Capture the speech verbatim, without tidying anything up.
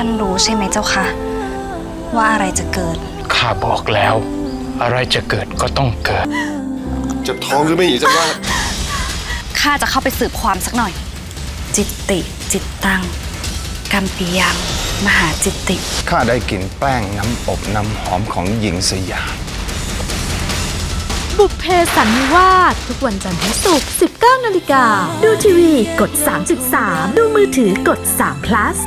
ท่านรู้ใช่ไหมเจ้าค่ะว่าอะไรจะเกิดข้าบอกแล้วอะไรจะเกิดก็ต้องเกิดเจ็บท้องหรือไม่อีกจังว่าข้าจะเข้าไปสืบความสักหน่อยจิตติจิตตังกัมปิยังมหาจิตติข้าได้กลิ่นแป้งน้ำอบน้ำหอมของหญิงสยามบุพเพสันนิวาสทุกวันจันทร์ถึงศุกร์ สิบเก้านาฬิกาดูทีวีกด สามจุดสาม ดูมือถือกด สาม พลัส